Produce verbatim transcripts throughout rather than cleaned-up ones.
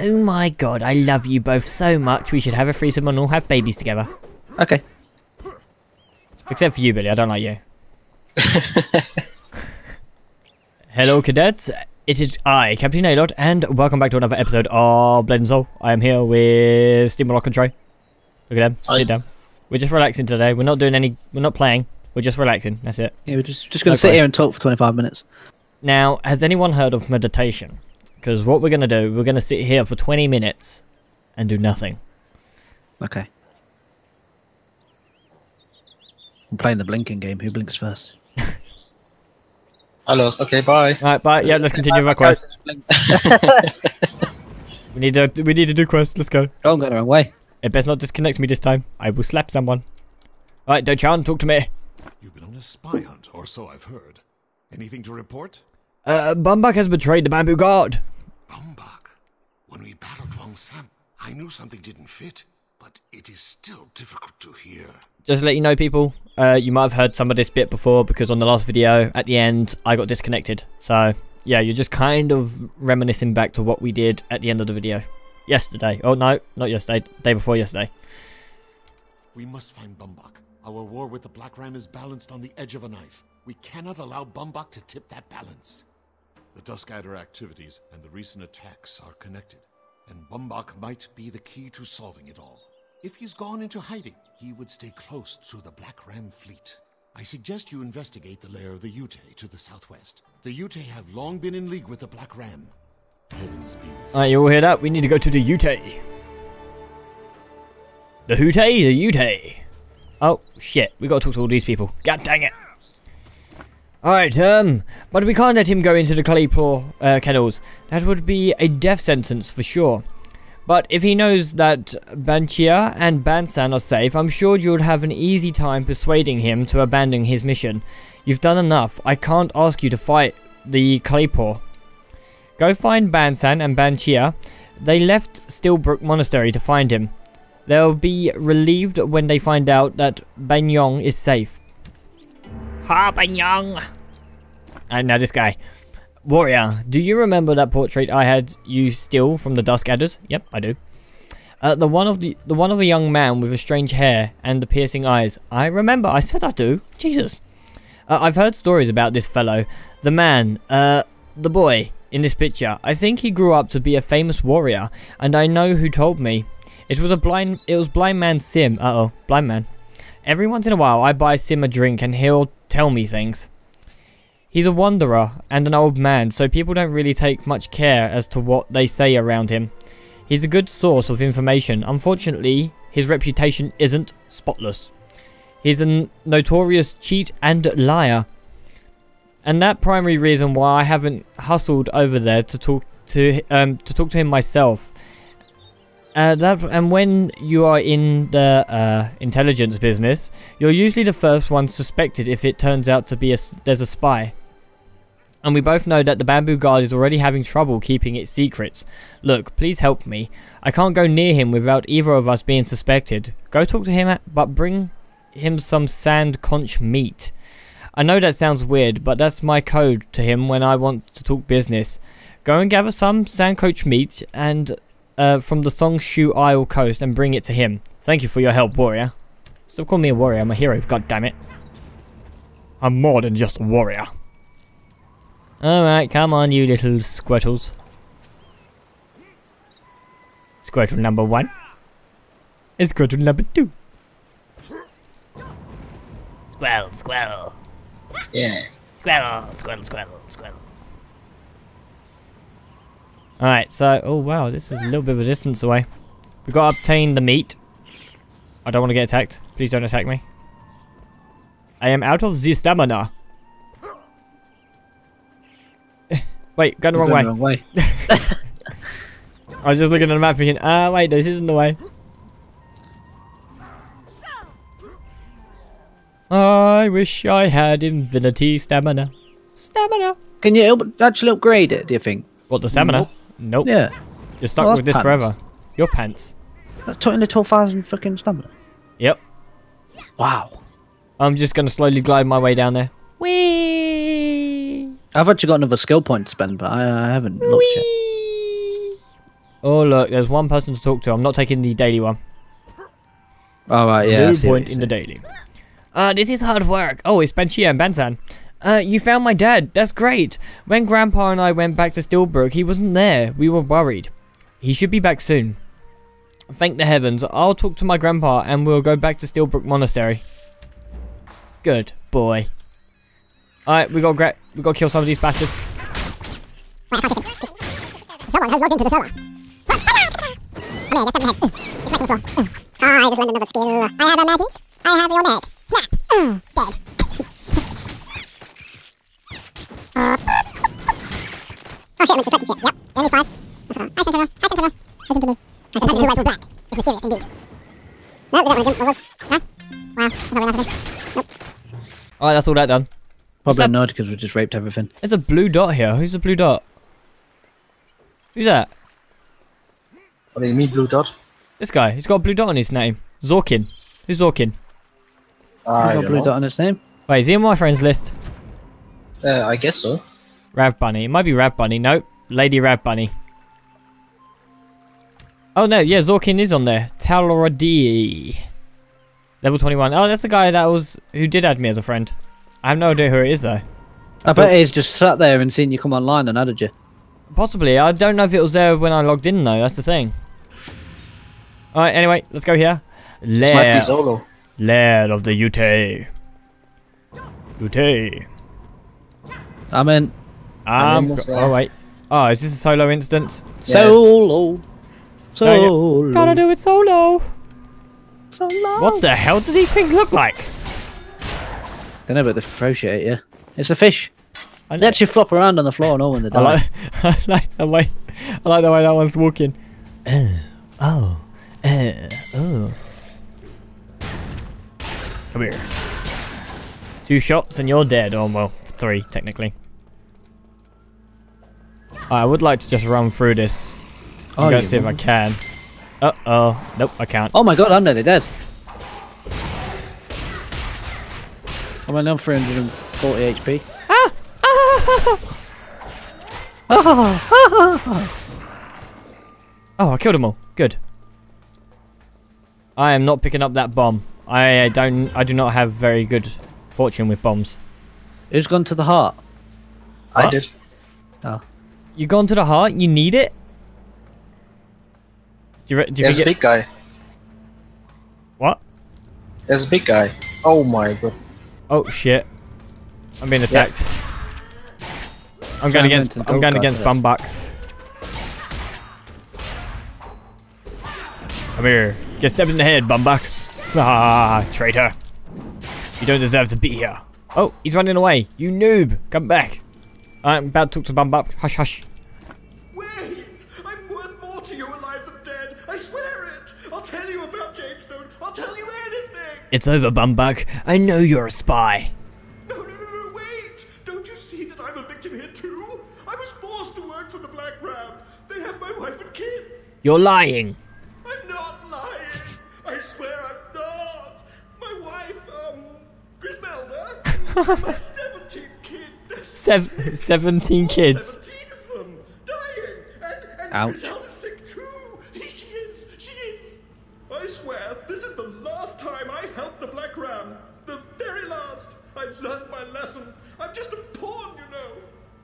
Oh my god, I love you both so much. We should have a threesome and all have babies together. Okay. Except for you, Billy. I don't like you. Hello, cadets. It is I, Captain Aylott, and welcome back to another episode of Blade and Soul. I am here with Steve Moloch and Trey. Look at them. Hi. Sit down. We're just relaxing today. We're not doing any... We're not playing. We're just relaxing. That's it. Yeah, we're just, just going to sit here and talk for twenty-five minutes. Now, has anyone heard of meditation? Because what we're going to do, we're going to sit here for twenty minutes and do nothing. Okay. I'm playing the blinking game. Who blinks first? I lost. Okay, bye. Alright, bye. Yeah, let's continue with our quest. we, need to, we need to do quests. Let's go. Oh, I'm going the wrong way. It best not disconnect me this time. I will slap someone. Alright, Dochan, talk to me. You've been on a spy hunt, or so I've heard. Anything to report? Uh, Bumbak has betrayed the Bamboo Guard. Bumbak? When we battled Wong San, I knew something didn't fit, but it is still difficult to hear. Just to let you know, people, uh, you might have heard some of this bit before, because on the last video, at the end, I got disconnected. So, yeah, you're just kind of reminiscing back to what we did at the end of the video. Yesterday. Oh, no, not yesterday. Day before yesterday. We must find Bumbak. Our war with the Black Ram is balanced on the edge of a knife. We cannot allow Bumbak to tip that balance. The Dusk Adder activities and the recent attacks are connected, and Bumbak might be the key to solving it all. If he's gone into hiding, he would stay close to the Black Ram fleet. I suggest you investigate the lair of the Ute to the southwest. The Ute have long been in league with the Black Ram. Alright, you all hear that? We need to go to the Ute. The Ute? The Ute. Oh, shit. We gotta talk to all these people. God dang it. Alright, um, but we can't let him go into the Claypore uh, kennels. That would be a death sentence for sure. But if he knows that Banchia and Bansan are safe, I'm sure you'll have an easy time persuading him to abandon his mission. You've done enough. I can't ask you to fight the Claypore. Go find Bansan and Banchia. They left Stillbrook Monastery to find him. They'll be relieved when they find out that Banyong is safe. Ha, Banyong! And now this guy. Warrior, do you remember that portrait I had you steal from the Dusk Adders? Yep, I do. Uh, the one of the, the one of a young man with a strange hair and the piercing eyes. I remember, I said I do. Jesus. Uh, I've heard stories about this fellow. The man, uh, the boy in this picture. I think he grew up to be a famous warrior, and I know who told me. It was a blind, it was blind man Sim. Uh-oh, blind man. Every once in a while, I buy Sim a drink and he'll tell me things. He's a wanderer and an old man, so people don't really take much care as to what they say around him. He's a good source of information. Unfortunately, his reputation isn't spotless. He's a notorious cheat and liar. And that primary reason why I haven't hustled over there to talk to, um, to, talk to him myself. Uh, that, and when you are in the uh, intelligence business, you're usually the first one suspected if it turns out to be a, there's a spy. And we both know that the Bamboo Guard is already having trouble keeping its secrets. Look, please help me. I can't go near him without either of us being suspected. Go talk to him, at, but bring him some sand conch meat. I know that sounds weird, but that's my code to him when I want to talk business. Go and gather some sand conch meat and... Uh, from the Songshu Isle Coast and bring it to him. Thank you for your help, warrior. Still call me a warrior. I'm a hero. God damn it. I'm more than just a warrior. Alright, come on, you little squirtles. Squirtle number one. And squirtle number two. Squirrel, squirrel. Yeah. Squirrel, squirrel, squirrel, squirrel. Alright, so, oh wow, this is a little bit of a distance away. We've got to obtain the meat. I don't want to get attacked. Please don't attack me. I am out of the stamina. Wait, going the wrong way. The wrong way. I was just looking at the map thinking, ah, wait, this isn't the way. I wish I had infinity stamina. Stamina. Can you actually upgrade it, do you think? What, the stamina? Nope. Nope. Yeah. You're stuck well, with this pants. forever. Your pants. That's twelve thousand fucking stamina. Yep. Wow. I'm just going to slowly glide my way down there. Whee! I've actually got another skill point to spend, but I, I haven't looked Whee! yet. Oh, look, there's one person to talk to. I'm not taking the daily one. Oh, right, yeah. No point in the daily. Uh, this is hard work. Oh, it's Banchia and Bansan. Uh, you found my dad. That's great. When Grandpa and I went back to Stillbrook, he wasn't there. We were worried. He should be back soon. Thank the heavens. I'll talk to my grandpa and we'll go back to Stillbrook Monastery. Good boy. Alright, we got gra we got to kill some of these bastards. Someone has logged into the server. I just learned another skill. I have a magic. I have your neck. Snap. Mm, dead. Uh, oh shit, I went to practice yet. Yep, only five. That's all right. I sent her off. I sent her off. I sent her off. I sent her off. Who was all black? It's mysterious indeed. No, is that one of them? What was? Huh? Wow, that's not very nice of me. Nope. Alright, that's all that done. Probably not, because we just raped everything. There's a blue dot here. Who's the blue dot? Who's that? What do you mean, blue dot? This guy. He's got a blue dot on his name. Zorkin. Who's Zorkin? I got a blue dot on his name. Wait, is he on my friends list? Uh, I guess so. Rav Bunny. It might be Rav Bunny. Nope. Lady Rav Bunny. Oh no, yeah, Zorkin is on there. Taloradi. Level twenty-one. Oh, that's the guy that was who did add me as a friend. I have no idea who it is though. I, I bet he's just sat there and seen you come online and added you. Possibly. I don't know if it was there when I logged in though. That's the thing. Alright, anyway, let's go here. Lair. This might be solo. Lair of the Ute. Ute. I'm in. I'm in. Oh, wait. Oh, is this a solo instance? Yes. Solo. Solo. No, gotta do it solo. Solo. What the hell do these things look like? Don't know, but they ferociate you. It's a fish. I they actually flop around on the floor and all when they die. I like, I like the way, I like the way that one's walking. Uh, oh. Uh, oh. Come here. Two shots and you're dead. Oh, well, three, technically. I would like to just run through this. I'm going to see if I can. Uh oh. Nope, I can't. Oh my god, I'm nearly dead. I'm on three hundred forty H P. Ah! Ah! Ah! Ah! Oh, I killed them all. Good. I am not picking up that bomb. I don't. I do not have very good fortune with bombs. Who's gone to the heart? What? I did. Oh. You gone to the heart? You need it? Do you, do you There's a big guy. What? There's a big guy. Oh my god. Oh shit. I'm being attacked. Yeah. I'm going against I'm going against Bumbak. Come here. Get stabbed in the head, Bumbak. Ah, traitor. You don't deserve to be here. Oh, he's running away. You noob. Come back. I'm about to talk to Bumbak. Hush, hush. Wait! I'm worth more to you alive than dead. I swear it! I'll tell you about Jade Stone. I'll tell you anything! It's over, Bumbak. I know you're a spy. No, no, no, no, wait! Don't you see that I'm a victim here too? I was forced to work for the Black Ram. They have my wife and kids. You're lying. I'm not lying. I swear I'm not. My wife, um, Grismelda, my seventeen kids. Seven, seventeen kids. seventeen of them dying, and, and Ouch. Griselda's sick too. Here she is, she is. I swear, this is the last time I helped the Black Ram. The very last. I learned my lesson. I'm just a pawn, you know.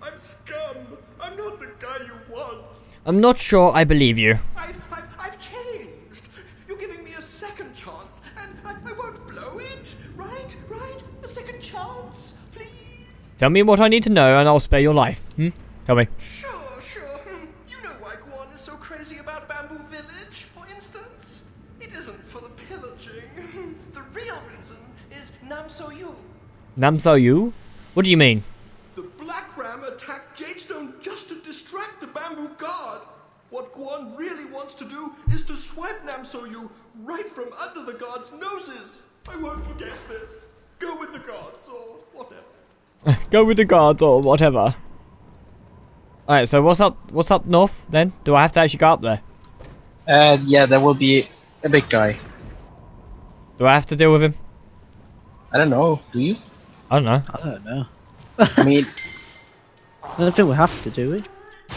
I'm scum. I'm not the guy you want. I'm not sure I believe you. I've, I've, I've changed. Second chance, and I, I won't blow it, right? Right? A second chance, please. Tell me what I need to know, and I'll spare your life. Hmm? Tell me. Sure, sure. You know why Guan is so crazy about Bamboo Village, for instance? It isn't for the pillaging. The real reason is Nam Soyu. Nam Soyu? What do you mean? The Black Ram attacked Jadestone just to distract the Bamboo Guard. What Guan really wants to do is to swipe Nam Soyu right from under the guards' noses. I won't forget this. Go with the guards or whatever. Go with the guards or whatever. Alright, so what's up what's up north then? Do I have to actually go up there? Uh yeah, there will be a big guy. Do I have to deal with him? I don't know, do you? I don't know. I don't know. I mean I don't think we have to, do we?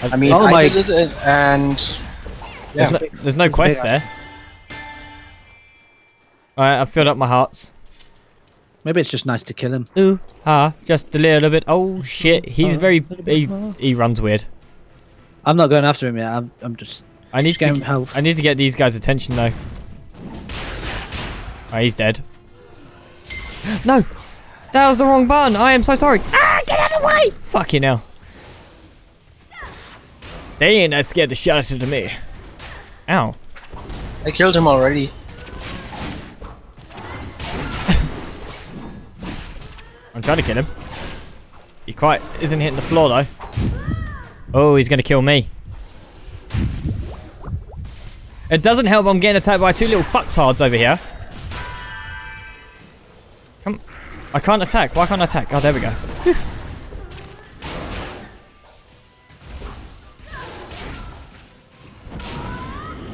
I mean, oh I my. did it, and Yeah, there's, no, there's no quest there. Alright, I've filled up my hearts. Maybe it's just nice to kill him. Ooh, ah, just a little bit. Oh shit, he's very, he, he runs weird. I'm not going after him yet, I'm, I'm just... I need, just to, health. I need to get these guys' attention though. Oh, he's dead. No! That was the wrong button! I am so sorry! Ah, get out of the way! Fucking hell. They ain't that scared the shit out of me. Ow. I killed him already. I'm trying to kill him. He quite isn't hitting the floor though. Oh, he's gonna kill me. It doesn't help I'm getting attacked by two little fucktards over here. Come. I can't attack. Why can't I attack? Oh, there we go. Whew.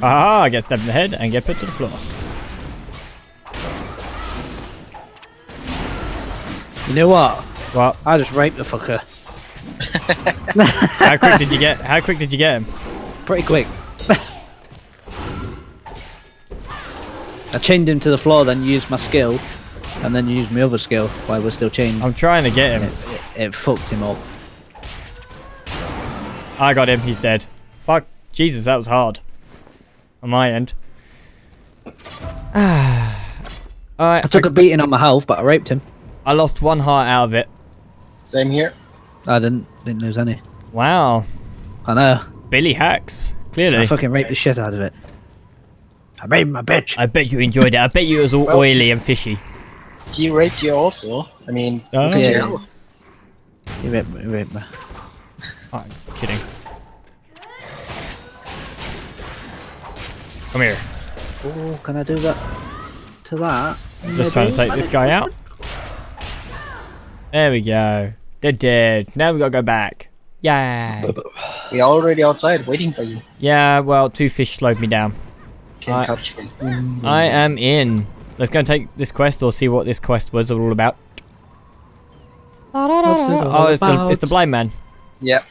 Ah, I get stabbed in the head and get put to the floor. You know what? What? I just raped the fucker. How quick did you get? How quick did you get him? Pretty quick. I chained him to the floor, then used my skill, and then used my other skill while we're still chained. I'm trying to get him. It, it, it fucked him up. I got him. He's dead. Fuck. Jesus, that was hard. On my end. Alright. I took I, a beating on my health, but I raped him. I lost one heart out of it. Same here. I didn't didn't lose any. Wow. I know. Billy hacks. Clearly. I fucking raped the shit out of it. I raped my bitch. I bet you enjoyed it. I bet you it was all well, oily and fishy. He raped you also. I mean, oh. yeah, you? He raped me. He raped me. Oh, I'm kidding. Come here. Oh, can I do that? To that? I'm just trying to take this guy out. There we go. They're dead. Now we gotta go back. Yeah. We're already outside waiting for you. Yeah, well, two fish slowed me down. Can't I, catch me. I am in. Let's go and take this quest or see what this quest was all about. Oh, it's the, it's the blind man. Yep.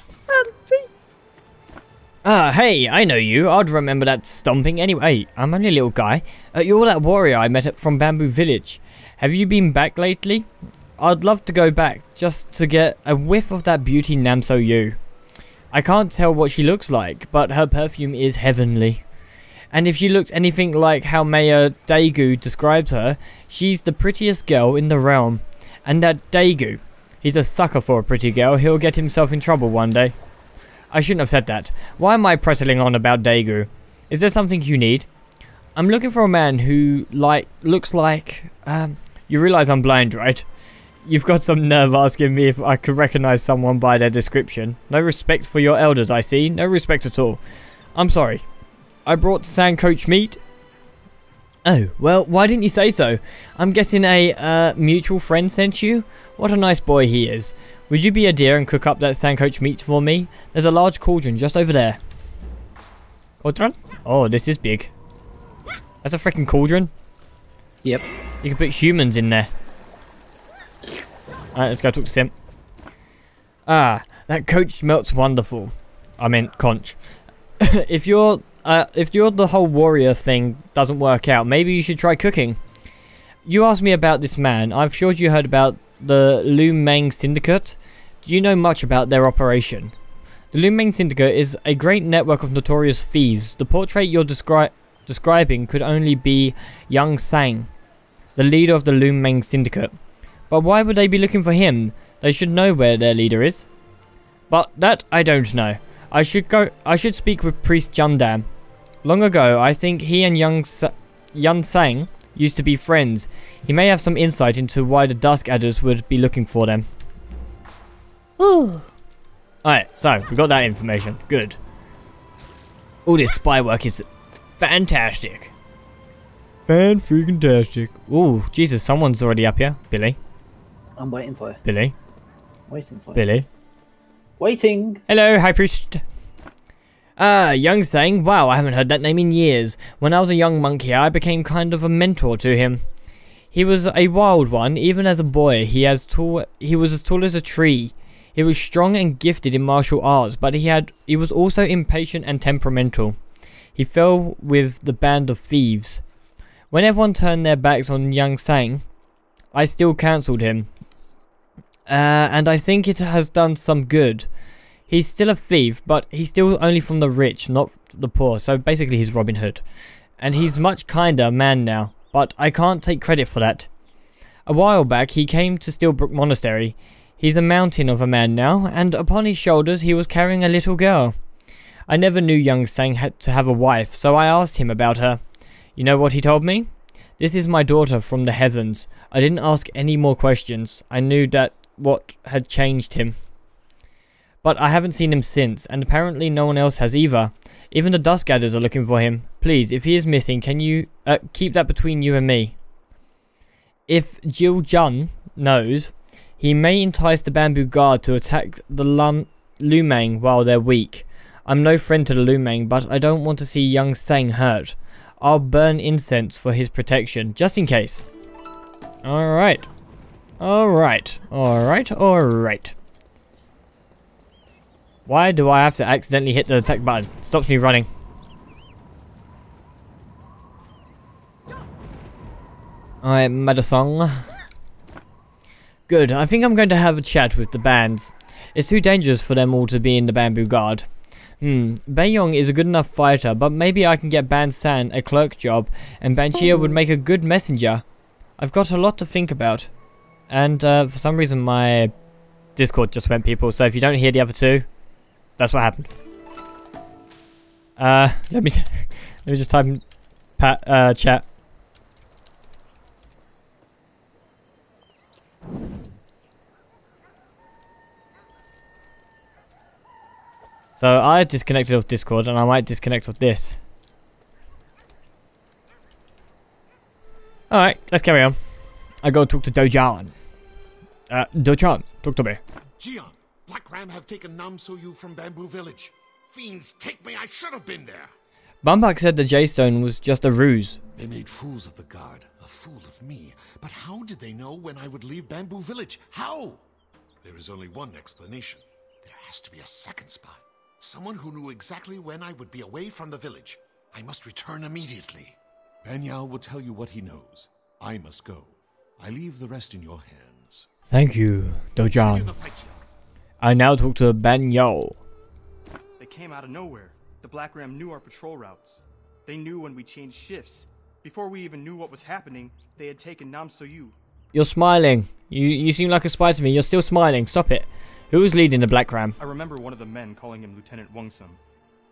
Ah, hey, I know you. I'd remember that stomping. Anyway, I'm only a little guy. Uh, you're that warrior I met up from Bamboo Village. Have you been back lately? I'd love to go back, just to get a whiff of that beauty Nam Soyu. I can't tell what she looks like, but her perfume is heavenly. And if she looks anything like how Mayor Daegu describes her, she's the prettiest girl in the realm. And that Daegu, he's a sucker for a pretty girl. He'll get himself in trouble one day. I shouldn't have said that. Why am I prattling on about Daegu? Is there something you need? I'm looking for a man who like looks like... Um, you realise I'm blind, right? You've got some nerve asking me if I could recognise someone by their description. No respect for your elders, I see. No respect at all. I'm sorry. I brought San Coach meat. Oh, well, why didn't you say so? I'm guessing a uh, mutual friend sent you? What a nice boy he is. Would you be a dear and cook up that San Coach meat for me? There's a large cauldron just over there. Cauldron? Oh, this is big. That's a freaking cauldron. Yep. You can put humans in there. Alright, let's go talk to Sim. Ah, that coach melts wonderful. I meant conch. if you're, uh, if you're the whole warrior thing doesn't work out, maybe you should try cooking. You asked me about this man. I'm sure you heard about the Lu Meng Syndicate. Do you know much about their operation? The Lu Meng Syndicate is a great network of notorious thieves. The portrait you're descri describing could only be Yang Sang, the leader of the Lu Meng Syndicate. But why would they be looking for him? They should know where their leader is. But that I don't know. I should go. I should speak with Priest Jundam. Long ago, I think he and Yang Yang Sang used to be friends. He may have some insight into why the Dusk Adders would be looking for them. Ooh. Alright, so we got that information. Good. All this spy work is fantastic. Fan freaking tastic. Ooh, Jesus! Someone's already up here, Billy. I'm waiting for you. Billy. Waiting for you. Billy. Waiting. Hello, High Priest. Ah, Yang Sang. Wow, I haven't heard that name in years. When I was a young monk here, I became kind of a mentor to him. He was a wild one. Even as a boy, he as tall. He was as tall as a tree. He was strong and gifted in martial arts, but he had. He was also impatient and temperamental. he fell with the band of thieves. When everyone turned their backs on Yang Sang, I still cancelled him. Uh, and I think it has done some good. He's still a thief, but he's still only from the rich, not the poor. So basically he's Robin Hood. And he's much kinder man now, but I can't take credit for that. A while back, he came to Stillbrook Monastery. He's a mountain of a man now, and upon his shoulders he was carrying a little girl. I never knew Yang Sang had to have a wife, so I asked him about her. You know what he told me? This is my daughter from the heavens. I didn't ask any more questions. I knew that what had changed him. But I haven't seen him since, and apparently no one else has either. Even the Dusk Adders are looking for him. Please, if he is missing, can you uh, keep that between you and me? If Jill Jun knows, he may entice the Bamboo Guard to attack the Lum Lu Meng while they're weak. I'm no friend to the Lu Meng, but I don't want to see Yang Sang hurt. I'll burn incense for his protection, just in case. Alright. Alright. Alright, alright. Why do I have to accidentally hit the attack button? It stops me running. Alright, Madasong. Good, I think I'm going to have a chat with the bands. It's too dangerous for them all to be in the Bamboo Guard. Hmm, Banyong is a good enough fighter, but maybe I can get Bansan a clerk job, and Banchia would make a good messenger. I've got a lot to think about. And uh, for some reason my Discord just went, people, so if you don't hear the other two, that's what happened. Uh, let me let me just type in pat, uh, chat. So I disconnected off Discord, and I might disconnect off this. All right, let's carry on. I go talk to Dojan. Uh, Dojan, talk to me. Jian, Black Ram have taken Nam Soyu from Bamboo Village. Fiends, take me! I should have been there. Bumbak said the Jade Stone was just a ruse. They made fools of the guard, a fool of me. But how did they know when I would leave Bamboo Village? How? There is only one explanation. There has to be a second spy. Someone who knew exactly when I would be away from the village. I must return immediately. Banyao will tell you what he knows. I must go. I leave the rest in your hands. Thank you, Dojan. I now talk to Banyao. They came out of nowhere. The Black Ram knew our patrol routes. They knew when we changed shifts. Before we even knew what was happening, they had taken Nam Soyu. You're smiling. You, you seem like a spy to me. You're still smiling. Stop it. Who was leading the Black Ram? I remember one of the men calling him Lieutenant Wungsum.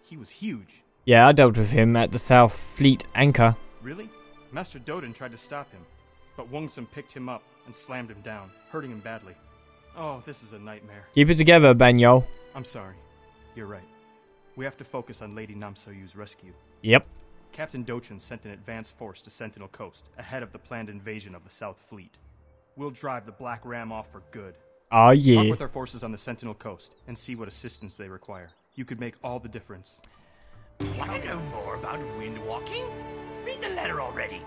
He was huge. Yeah, I dealt with him at the South Fleet Anchor. Really? Master Dojan tried to stop him, but Wungsum picked him up and slammed him down, hurting him badly. Oh, this is a nightmare. Keep it together, Banyol. I'm sorry. You're right. We have to focus on Lady Nam Soyu's rescue. Yep. Captain Dojan sent an advance force to Sentinel Coast, ahead of the planned invasion of the South Fleet. We'll drive the Black Ram off for good. Oh, yeah. Work with our forces on the Sentinel Coast and see what assistance they require. You could make all the difference. Want to know more about wind walking? Read the letter already.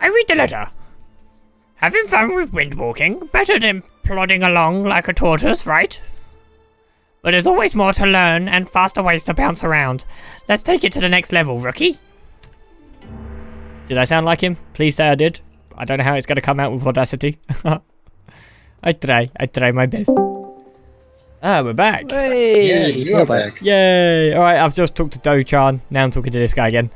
I read the letter. Having fun with wind walking? Better than plodding along like a tortoise, right? But there's always more to learn and faster ways to bounce around. Let's take it to the next level, rookie. Did I sound like him? Please say I did. I don't know how it's going to come out with audacity. I try, I try my best. Ah, we're back. Hey, yeah, you're back. back. Yay! Alright, I've just talked to Dochan. Now I'm talking to this guy again.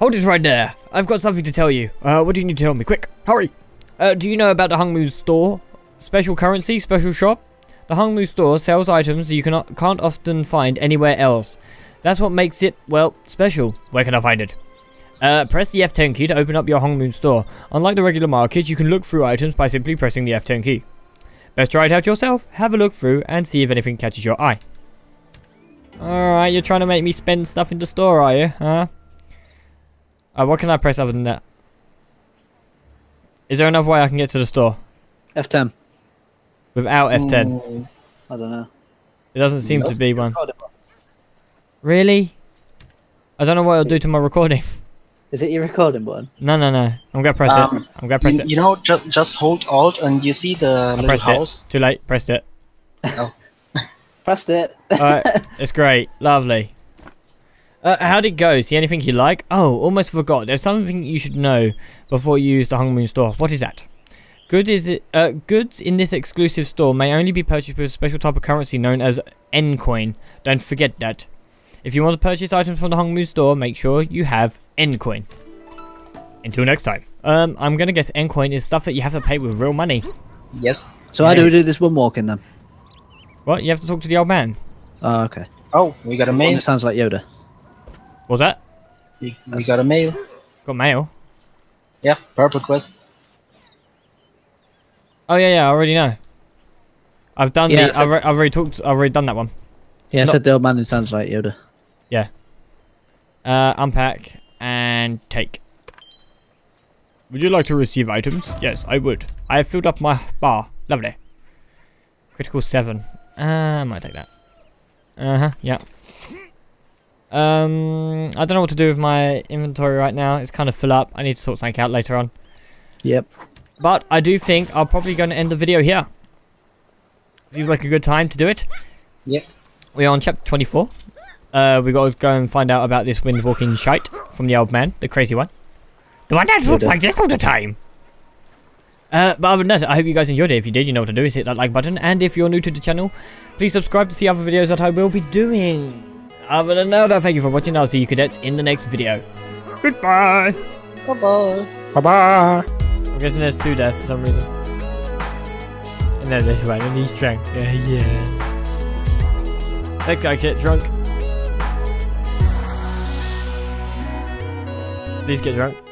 Hold it right there. I've got something to tell you. Uh, what do you need to tell me? Quick, hurry! Uh, do you know about the Hongmoon store? Special currency, special shop? The Hongmoon store sells items you cannot, can't often find anywhere else. That's what makes it, well, special. Where can I find it? Uh, press the F ten key to open up your Hongmoon store. Unlike the regular market, you can look through items by simply pressing the F ten key. Best try it out yourself, have a look through, and see if anything catches your eye. Alright, you're trying to make me spend stuff in the store, are you? Huh? Uh, what can I press other than that? Is there another way I can get to the store? F ten. Without F ten? Ooh, I don't know. It doesn't seem no, to be one. Really? I don't know what it'll do to my recording. Is it your recording button? No, no, no. I'm gonna press um, it. I'm gonna press you, it. You know, ju just hold Alt and you see the I little house. It. Too late. Pressed it. No. Pressed it. Alright, it's great. Lovely. Uh, how'd it go? See anything you like? Oh, almost forgot. There's something you should know before you use the Hongmoon store. What is that? Good is it, uh, goods in this exclusive store may only be purchased with a special type of currency known as N-Coin. Don't forget that. If you want to purchase items from the Hongmoon store, make sure you have N-Coin. Until next time. Um, I'm going to guess N-Coin is stuff that you have to pay with real money. Yes. So nice. How do we do this one walking then? What? You have to talk to the old man. Oh, okay. Oh, we got a mail. That sounds like Yoda. What's that? We, we got a mail. Got mail? Yeah, purple quest. Oh yeah, yeah, I already know. I've done yeah, the, I've, re I've already talked, I've already done that one. Yeah, I Not said the old man who sounds like Yoda. Yeah. Uh, unpack and take. Would you like to receive items? Yes, I would. I have filled up my bar. Lovely. Critical seven. Uh, I might take that. Uh-huh, yeah. Um, I don't know what to do with my inventory right now. It's kind of full up. I need to sort something out later on. Yep. But I do think I'm probably going to end the video here. Seems like a good time to do it. Yep. We are on chapter twenty-four. Uh, we got to go and find out about this windwalking shite from the old man, the crazy one. The one that looks like this all the time. Uh, but other than that, I hope you guys enjoyed it. If you did, you know what to do is hit that like button. And if you're new to the channel, please subscribe to see other videos that I will be doing. Other than that, thank you for watching. I'll see you cadets in the next video. Goodbye. Bye-bye. Bye-bye. I'm guessing there's two there for some reason. And then this one, and he's drunk. Yeah, yeah. That guy get drunk. Please get drunk.